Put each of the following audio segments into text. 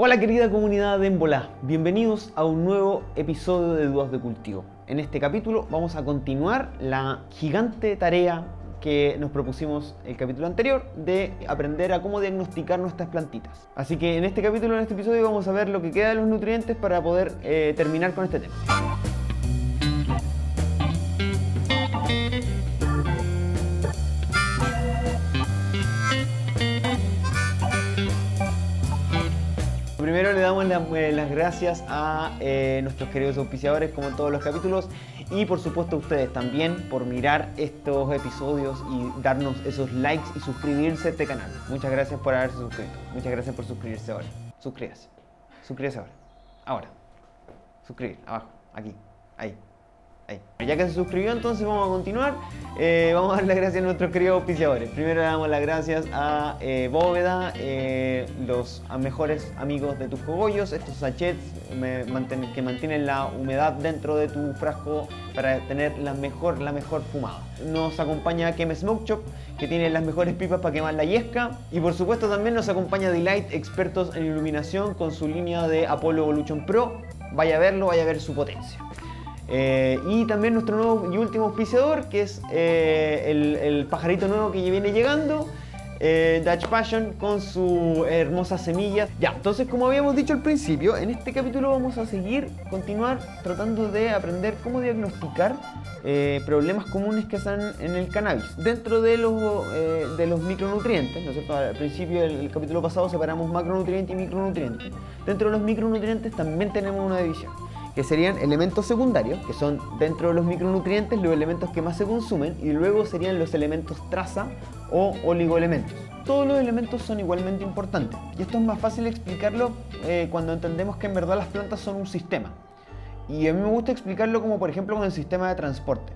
Hola querida comunidad de Embolá, bienvenidos a un nuevo episodio de Dudas de cultivo. En este capítulo vamos a continuar la gigante tarea que nos propusimos el capítulo anterior de aprender a cómo diagnosticar nuestras plantitas. Así que en este capítulo, en este episodio, vamos a ver lo que queda de los nutrientes para poder terminar con este tema. Primero le damos las gracias a nuestros queridos auspiciadores, como en todos los capítulos, y por supuesto a ustedes también por mirar estos episodios y darnos esos likes y suscribirse a este canal. Muchas gracias por haberse suscrito. Muchas gracias por suscribirse ahora. Suscríbase. Suscríbase ahora. Ahora. Suscribir. Abajo. Aquí. Ahí. Ahí. Ya que se suscribió, entonces vamos a continuar. Vamos a dar las gracias a nuestros queridos auspiciadores. Primero le damos las gracias a Bóveda, los mejores amigos de tus cogollos, estos sachets que mantienen la humedad dentro de tu frasco para tener la mejor fumada. Nos acompaña Keme Smoke Shop, que tiene las mejores pipas para quemar la yesca. Y por supuesto también nos acompaña Delight, expertos en iluminación, con su línea de Apollo Evolution Pro. Vaya a verlo, vaya a ver su potencia. Y también nuestro nuevo y último auspiciador, que es el pajarito nuevo que viene llegando, Dutch Passion, con sus hermosas semillas. Ya, entonces, como habíamos dicho al principio, en este capítulo vamos a continuar tratando de aprender cómo diagnosticar problemas comunes que están en el cannabis dentro de los micronutrientes, ¿no es cierto? Al principio del capítulo pasado separamos macronutrientes y micronutrientes. Dentro de los micronutrientes también tenemos una división, que serían elementos secundarios, que son dentro de los micronutrientes los elementos que más se consumen, y luego serían los elementos traza o oligoelementos. Todos los elementos son igualmente importantes, y esto es más fácil explicarlo cuando entendemos que en verdad las plantas son un sistema. Y a mí me gusta explicarlo como, por ejemplo, con el sistema de transporte.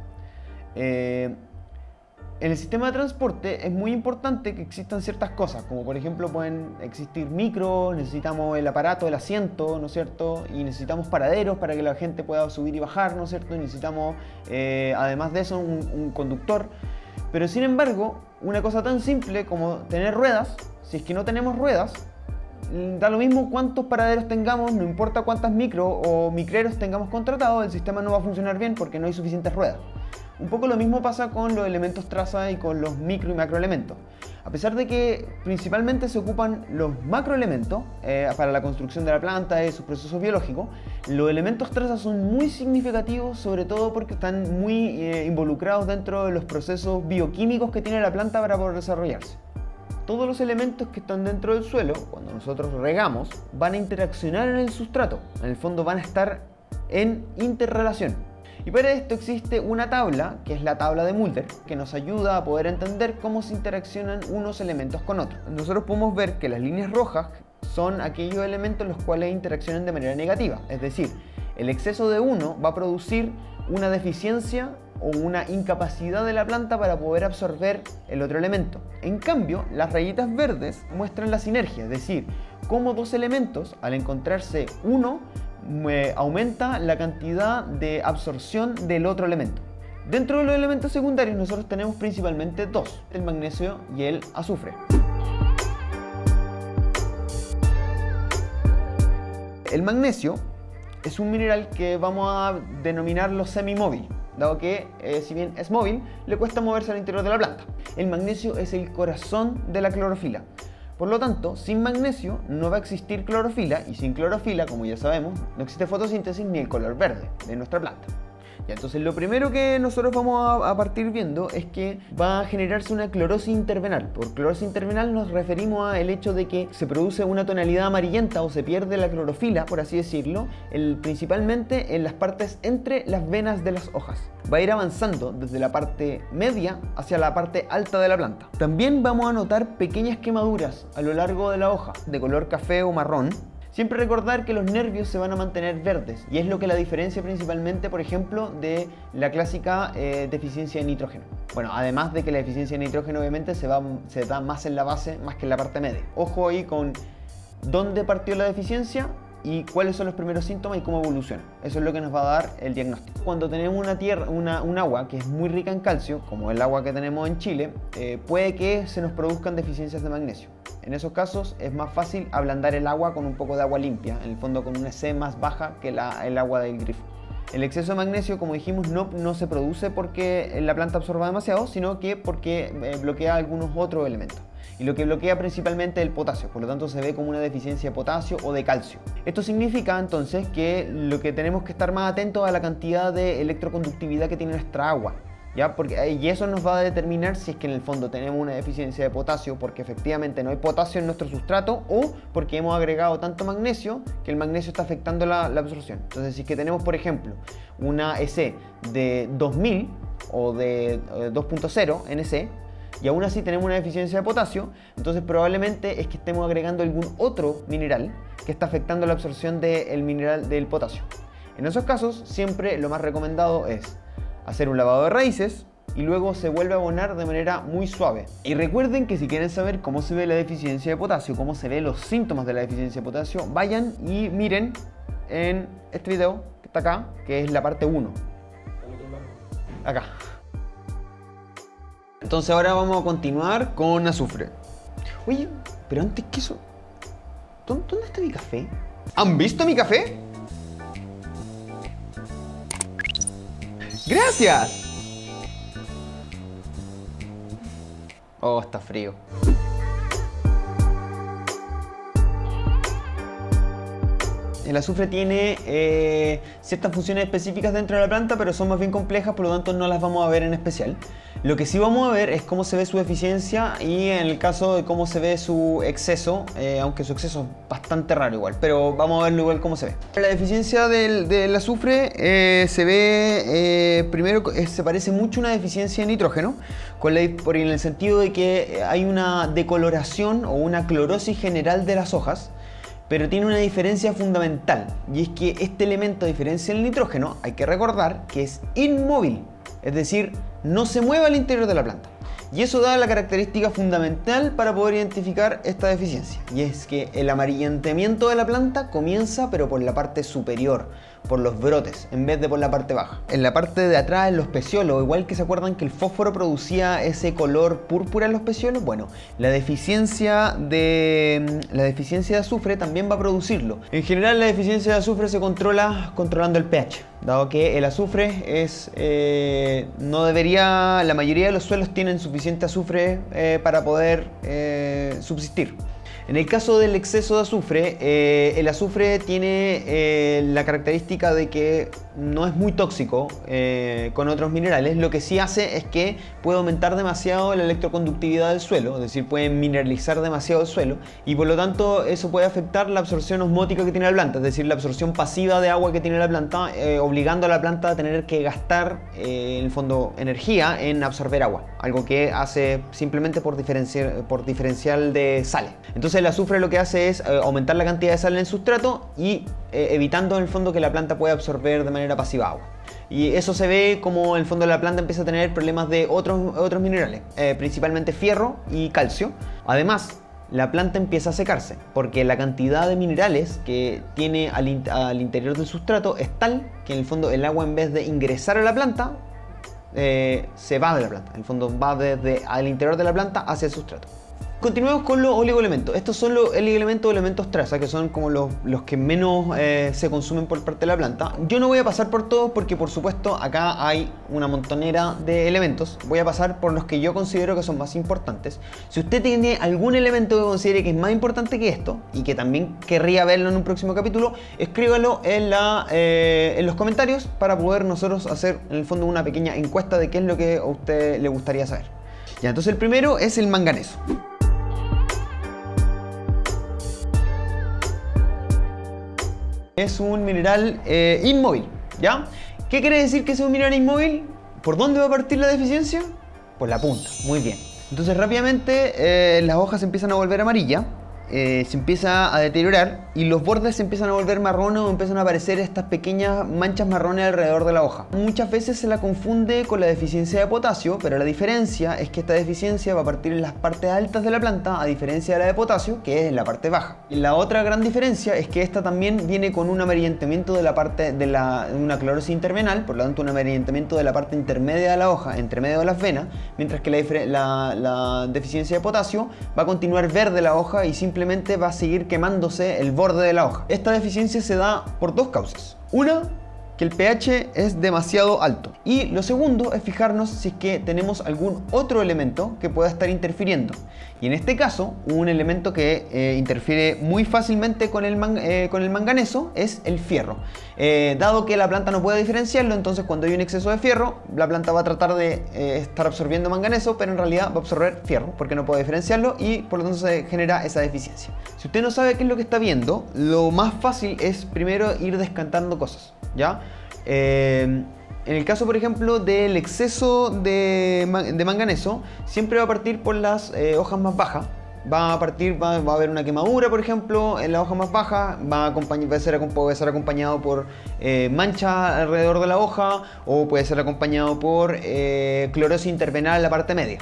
En el sistema de transporte es muy importante que existan ciertas cosas, como por ejemplo pueden existir micros, necesitamos el aparato, el asiento, ¿no es cierto? Y necesitamos paraderos para que la gente pueda subir y bajar, ¿no es cierto? Y necesitamos, además de eso, un conductor. Pero sin embargo, una cosa tan simple como tener ruedas, si es que no tenemos ruedas, da lo mismo cuántos paraderos tengamos, no importa cuántas micro o micreros tengamos contratados, el sistema no va a funcionar bien porque no hay suficientes ruedas. Un poco lo mismo pasa con los elementos traza y con los micro y macroelementos. A pesar de que principalmente se ocupan los macroelementos para la construcción de la planta y sus procesos biológicos, los elementos traza son muy significativos, sobre todo porque están muy involucrados dentro de los procesos bioquímicos que tiene la planta para poder desarrollarse. Todos los elementos que están dentro del suelo, cuando nosotros regamos, van a interaccionar en el sustrato. En el fondo van a estar en interrelación. Y para esto existe una tabla, que es la tabla de Mulder, que nos ayuda a poder entender cómo se interaccionan unos elementos con otros. Nosotros podemos ver que las líneas rojas son aquellos elementos los cuales interaccionan de manera negativa, es decir, el exceso de uno va a producir una deficiencia o una incapacidad de la planta para poder absorber el otro elemento. En cambio, las rayitas verdes muestran la sinergia, es decir, cómo dos elementos, al encontrarse uno, aumenta la cantidad de absorción del otro elemento. Dentro de los elementos secundarios nosotros tenemos principalmente dos, el magnesio y el azufre. El magnesio es un mineral que vamos a denominarlo semimóvil, dado que si bien es móvil, le cuesta moverse al interior de la planta. El magnesio es el corazón de la clorofila. Por lo tanto, sin magnesio no va a existir clorofila, y sin clorofila, como ya sabemos, no existe fotosíntesis ni el color verde de nuestra planta. Y entonces lo primero que nosotros vamos a partir viendo es que va a generarse una clorosis intervenal. Por clorosis intervenal nos referimos al hecho de que se produce una tonalidad amarillenta o se pierde la clorofila, por así decirlo, principalmente en las partes entre las venas de las hojas. Va a ir avanzando desde la parte media hacia la parte alta de la planta. También vamos a notar pequeñas quemaduras a lo largo de la hoja de color café o marrón. Siempre recordar que los nervios se van a mantener verdes, y es lo que la diferencia principalmente, por ejemplo, de la clásica deficiencia de nitrógeno. Bueno, además de que la deficiencia de nitrógeno obviamente se da más en la base, más que en la parte media. Ojo ahí con dónde partió la deficiencia y cuáles son los primeros síntomas y cómo evoluciona. Eso es lo que nos va a dar el diagnóstico. Cuando tenemos un agua que es muy rica en calcio, como el agua que tenemos en Chile, puede que se nos produzcan deficiencias de magnesio. En esos casos es más fácil ablandar el agua con un poco de agua limpia, en el fondo con una C más baja que el agua del grifo. El exceso de magnesio, como dijimos, no se produce porque la planta absorba demasiado, sino que porque bloquea algunos otros elementos. Y lo que bloquea principalmente es el potasio, por lo tanto se ve como una deficiencia de potasio o de calcio. Esto significa entonces que lo que tenemos que estar más atentos a la cantidad de electroconductividad que tiene nuestra agua. ¿Ya? Y eso nos va a determinar si es que en el fondo tenemos una deficiencia de potasio porque efectivamente no hay potasio en nuestro sustrato o porque hemos agregado tanto magnesio que el magnesio está afectando la absorción. Entonces, si es que tenemos, por ejemplo, una EC de 2000 o de 2.0 NC y aún así tenemos una deficiencia de potasio, entonces probablemente es que estemos agregando algún otro mineral que está afectando la absorción del mineral del potasio. En esos casos, siempre lo más recomendado es hacer un lavado de raíces y luego se vuelve a abonar de manera muy suave. Y recuerden que si quieren saber cómo se ve la deficiencia de potasio, cómo se ven los síntomas de la deficiencia de potasio, vayan y miren en este video que está acá, que es la parte 1. Acá. Entonces ahora vamos a continuar con azufre. Oye, pero antes que eso, ¿dónde está mi café? ¿Han visto mi café? ¡Gracias! Oh, está frío. El azufre tiene ciertas funciones específicas dentro de la planta, pero son más bien complejas, por lo tanto no las vamos a ver en especial. Lo que sí vamos a ver es cómo se ve su deficiencia y en el caso de cómo se ve su exceso, aunque su exceso es bastante raro igual, pero vamos a verlo igual cómo se ve. La deficiencia del azufre se ve, primero se parece mucho a una deficiencia de nitrógeno, en el sentido de que hay una decoloración o una clorosis general de las hojas, pero tiene una diferencia fundamental y es que este elemento, a diferencia del nitrógeno, hay que recordar que es inmóvil, es decir, no se mueve al interior de la planta. Y eso da la característica fundamental para poder identificar esta deficiencia. Y es que el amarillentamiento de la planta comienza pero por la parte superior, por los brotes, en vez de por la parte baja. En la parte de atrás, en los peciolos, igual que se acuerdan que el fósforo producía ese color púrpura en los peciolos, bueno, la deficiencia de azufre también va a producirlo. En general, la deficiencia de azufre se controla controlando el pH, dado que el azufre es la mayoría de los suelos tienen suficiente azufre para poder subsistir. En el caso del exceso de azufre, el azufre tiene la característica de que no es muy tóxico con otros minerales. Lo que sí hace es que puede aumentar demasiado la electroconductividad del suelo, es decir, puede mineralizar demasiado el suelo y por lo tanto eso puede afectar la absorción osmótica que tiene la planta, es decir, la absorción pasiva de agua que tiene la planta, obligando a la planta a tener que gastar en el fondo energía en absorber agua, algo que hace simplemente por diferencial de sales. Entonces el azufre lo que hace es aumentar la cantidad de sal en el sustrato y evitando en el fondo que la planta pueda absorber de manera pasiva agua. Y eso se ve como en el fondo la planta empieza a tener problemas de otros minerales, principalmente fierro y calcio. Además, la planta empieza a secarse porque la cantidad de minerales que tiene al interior del sustrato es tal que en el fondo el agua, en vez de ingresar a la planta, se va de la planta. En el fondo va desde al interior de la planta hacia el sustrato. Continuemos con los oligoelementos. Estos son los elementos traza, que son como los que menos se consumen por parte de la planta. Yo no voy a pasar por todos porque, por supuesto, acá hay una montonera de elementos. Voy a pasar por los que yo considero que son más importantes. Si usted tiene algún elemento que considere que es más importante que esto y que también querría verlo en un próximo capítulo, escríbalo en los comentarios para poder nosotros hacer, en el fondo, una pequeña encuesta de qué es lo que a usted le gustaría saber. Ya, entonces el primero es el manganeso. Es un mineral inmóvil, ¿ya? ¿Qué quiere decir que es un mineral inmóvil? ¿Por dónde va a partir la deficiencia? Por la punta, muy bien. Entonces rápidamente las hojas se empiezan a volver amarillas se empieza a deteriorar y los bordes se empiezan a volver marrones o empiezan a aparecer estas pequeñas manchas marrones alrededor de la hoja. Muchas veces se la confunde con la deficiencia de potasio, pero la diferencia es que esta deficiencia va a partir en las partes altas de la planta, a diferencia de la de potasio, que es en la parte baja. Y la otra gran diferencia es que esta también viene con un amarillentamiento de la parte de una clorosis intervenal, por lo tanto un amarillentamiento de la parte intermedia de la hoja, entre medio de las venas, mientras que la deficiencia de potasio va a continuar verde la hoja y simplemente va a seguir quemándose el borde de la hoja. Esta deficiencia se da por dos causas. Una, que el pH es demasiado alto. Y lo segundo es fijarnos si es que tenemos algún otro elemento que pueda estar interfiriendo. Y en este caso, un elemento que interfiere muy fácilmente con el manganeso es el fierro. Dado que la planta no puede diferenciarlo, entonces cuando hay un exceso de fierro, la planta va a tratar de estar absorbiendo manganeso, pero en realidad va a absorber fierro porque no puede diferenciarlo y por lo tanto se genera esa deficiencia. Si usted no sabe qué es lo que está viendo, lo más fácil es primero ir descartando cosas, ¿ya? En el caso, por ejemplo, del exceso de manganeso, siempre va a partir por las hojas más bajas. Va a haber una quemadura, por ejemplo, en la hoja más baja. Puede ser acompañado por mancha alrededor de la hoja o puede ser acompañado por clorosis intervenal en la parte media.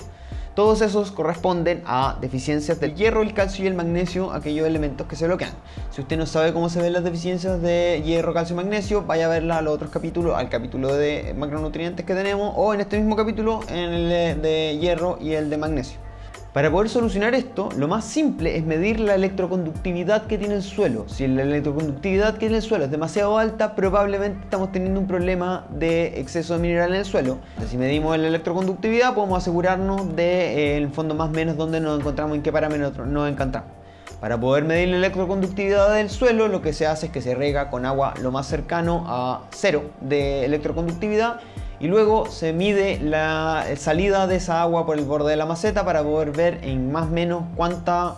Todos esos corresponden a deficiencias del hierro, el calcio y el magnesio, aquellos elementos que se bloquean. Si usted no sabe cómo se ven las deficiencias de hierro, calcio y magnesio, vaya a verla a los otros capítulos, al capítulo de macronutrientes que tenemos o en este mismo capítulo en el de hierro y el de magnesio. Para poder solucionar esto, lo más simple es medir la electroconductividad que tiene el suelo. Si la electroconductividad que tiene el suelo es demasiado alta, probablemente estamos teniendo un problema de exceso de mineral en el suelo. Entonces, si medimos la electroconductividad, podemos asegurarnos de el fondo más o menos donde nos encontramos, en qué parámetro nos encontramos. Para poder medir la electroconductividad del suelo, lo que se hace es que se riega con agua lo más cercano a cero de electroconductividad y luego se mide la salida de esa agua por el borde de la maceta para poder ver en más o menos cuánta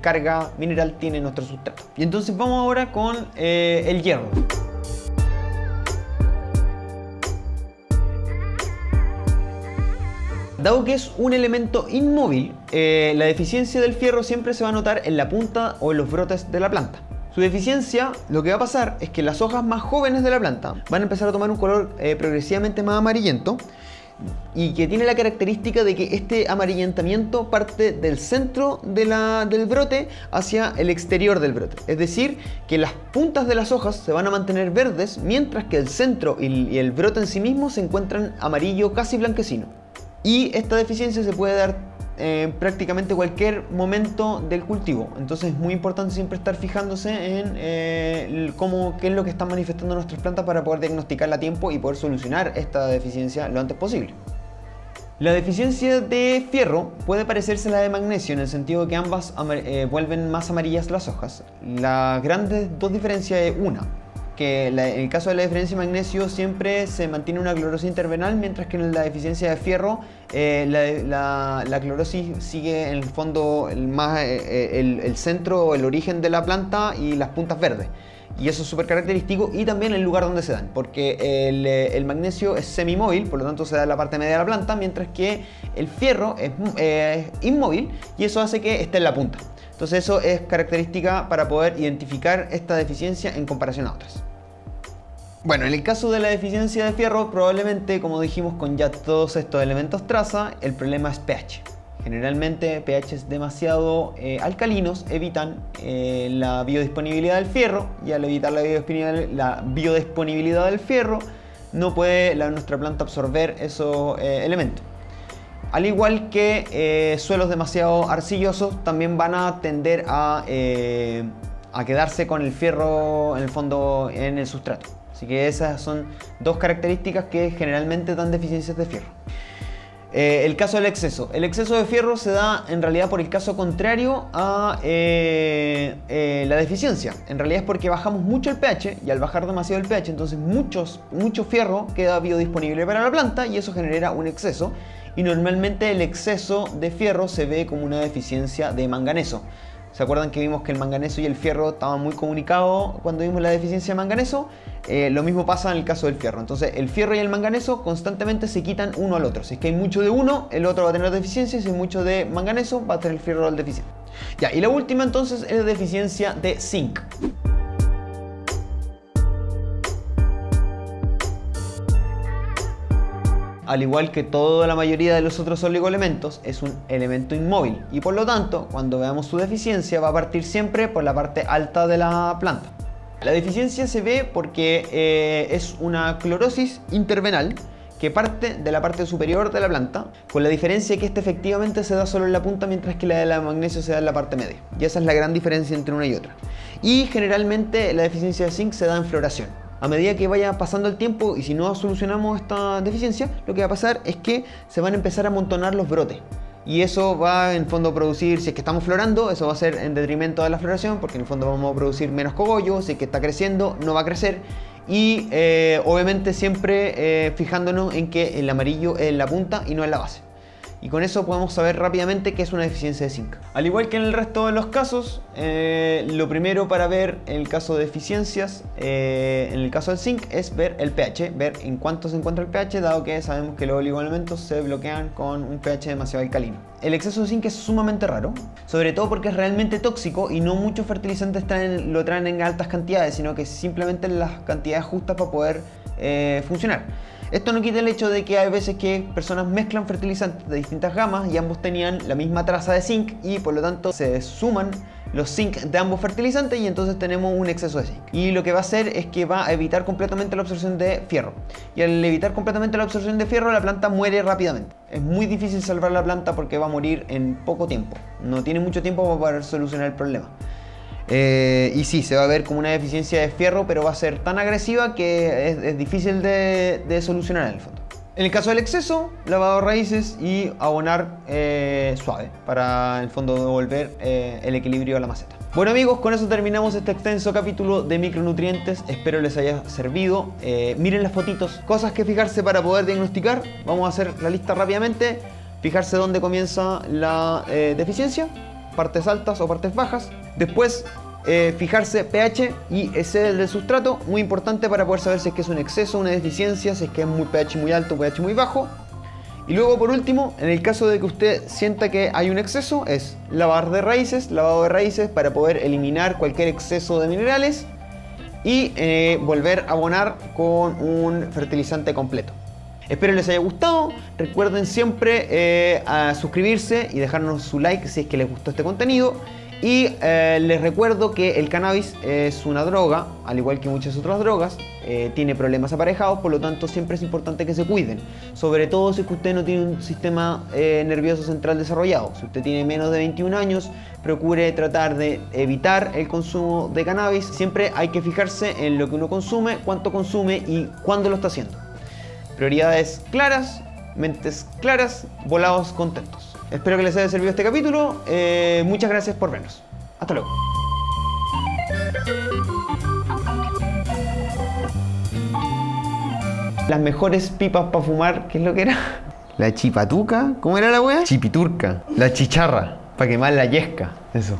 carga mineral tiene nuestro sustrato. Y entonces vamos ahora con el hierro. Dado que es un elemento inmóvil, la deficiencia del fierro siempre se va a notar en la punta o en los brotes de la planta. Su deficiencia, lo que va a pasar es que las hojas más jóvenes de la planta van a empezar a tomar un color progresivamente más amarillento y que tiene la característica de que este amarillentamiento parte del centro del brote hacia el exterior del brote. Es decir, que las puntas de las hojas se van a mantener verdes mientras que el centro y el brote en sí mismo se encuentran amarillo casi blanquecino. Y esta deficiencia se puede dar en prácticamente cualquier momento del cultivo. Entonces es muy importante siempre estar fijándose en qué es lo que están manifestando nuestras plantas para poder diagnosticarla a tiempo y poder solucionar esta deficiencia lo antes posible. La deficiencia de fierro puede parecerse a la de magnesio en el sentido de que ambas vuelven más amarillas las hojas. Las grandes dos diferencias es una, que en el caso de la deficiencia de magnesio siempre se mantiene una clorosis intervenal, mientras que en la deficiencia de fierro la clorosis sigue en el fondo el centro o el origen de la planta y las puntas verdes. Y eso es súper característico y también el lugar donde se dan, porque el magnesio es semimóvil, por lo tanto se da en la parte media de la planta, mientras que el fierro es inmóvil y eso hace que esté en la punta. Entonces eso es característica para poder identificar esta deficiencia en comparación a otras. Bueno, en el caso de la deficiencia de fierro, probablemente, como dijimos con ya todos estos elementos traza, el problema es pH. Generalmente pHs demasiado alcalinos evitan la biodisponibilidad del fierro y al evitar la biodisponibilidad del fierro no puede nuestra planta absorber esos elementos. Al igual que suelos demasiado arcillosos también van a tender a quedarse con el fierro en el fondo, en el sustrato. Así que esas son dos características que generalmente dan deficiencias de fierro. El caso del exceso. El exceso de fierro se da en realidad por el caso contrario a la deficiencia. En realidad es porque bajamos mucho el pH y al bajar demasiado el pH entonces mucho fierro queda biodisponible para la planta y eso genera un exceso. Y normalmente el exceso de fierro se ve como una deficiencia de manganeso. ¿Se acuerdan que vimos que el manganeso y el fierro estaban muy comunicados cuando vimos la deficiencia de manganeso? Lo mismo pasa en el caso del fierro. Entonces el fierro y el manganeso constantemente se quitan uno al otro. Si es que hay mucho de uno, el otro va a tener deficiencia. Si hay mucho de manganeso, va a tener el fierro al deficiente. Ya, y la última entonces es la deficiencia de zinc. Al igual que toda la mayoría de los otros oligoelementos, es un elemento inmóvil y por lo tanto, cuando veamos su deficiencia, va a partir siempre por la parte alta de la planta. La deficiencia se ve porque es una clorosis intervenal que parte de la parte superior de la planta, con la diferencia que esta efectivamente se da solo en la punta, mientras que la de la magnesio se da en la parte media. Y esa es la gran diferencia entre una y otra. Y generalmente la deficiencia de zinc se da en floración. A medida que vaya pasando el tiempo y si no solucionamos esta deficiencia, lo que va a pasar es que se van a empezar a amontonar los brotes. Y eso va en fondo a producir, si es que estamos florando, eso va a ser en detrimento de la floración, porque en el fondo vamos a producir menos cogollo, si es que está creciendo, no va a crecer. Y obviamente siempre fijándonos en que el amarillo es en la punta y no en la base. Y con eso podemos saber rápidamente que es una deficiencia de zinc. Al igual que en el resto de los casos, lo primero para ver en el caso de deficiencias, en el caso del zinc, es ver el pH, ver en cuánto se encuentra el pH, dado que sabemos que los oligoelementos se bloquean con un pH demasiado alcalino. El exceso de zinc es sumamente raro, sobre todo porque es realmente tóxico y no muchos fertilizantes lo traen en altas cantidades, sino que simplemente en las cantidades justas para poder funcionar. Esto no quita el hecho de que hay veces que personas mezclan fertilizantes de distintas gamas y ambos tenían la misma traza de zinc y por lo tanto se suman los zinc de ambos fertilizantes y entonces tenemos un exceso de zinc. Y lo que va a hacer es que va a evitar completamente la absorción de fierro. Y al evitar completamente la absorción de fierro, la planta muere rápidamente. Es muy difícil salvar la planta porque va a morir en poco tiempo. No tiene mucho tiempo para poder solucionar el problema. Y sí, se va a ver como una deficiencia de fierro, pero va a ser tan agresiva que es difícil de solucionar en el fondo. En el caso del exceso, lavado de raíces y abonar suave para en el fondo devolver el equilibrio a la maceta. Bueno amigos, con eso terminamos este extenso capítulo de micronutrientes. Espero les haya servido. Miren las fotitos, cosas que fijarse para poder diagnosticar. Vamos a hacer la lista rápidamente. Fijarse dónde comienza la deficiencia, partes altas o partes bajas. Después, fijarse pH y ese del sustrato, muy importante para poder saber si es que es un exceso, una deficiencia, si es que es muy pH muy alto, pH muy bajo. Y luego por último, en el caso de que usted sienta que hay un exceso, es lavado de raíces para poder eliminar cualquier exceso de minerales y volver a abonar con un fertilizante completo. Espero les haya gustado, recuerden siempre a suscribirse y dejarnos su like si es que les gustó este contenido. Y les recuerdo que el cannabis es una droga, al igual que muchas otras drogas, tiene problemas aparejados, por lo tanto siempre es importante que se cuiden. Sobre todo si es que usted no tiene un sistema nervioso central desarrollado. Si usted tiene menos de 21 años, procure tratar de evitar el consumo de cannabis. Siempre hay que fijarse en lo que uno consume, cuánto consume y cuándo lo está haciendo. Prioridades claras, mentes claras, volados contentos. Espero que les haya servido este capítulo. Muchas gracias por vernos. Hasta luego. Las mejores pipas para fumar, ¿qué es lo que era? La chipatuca, ¿cómo era la wea? Chipiturca, la chicharra, para quemar la yesca, eso.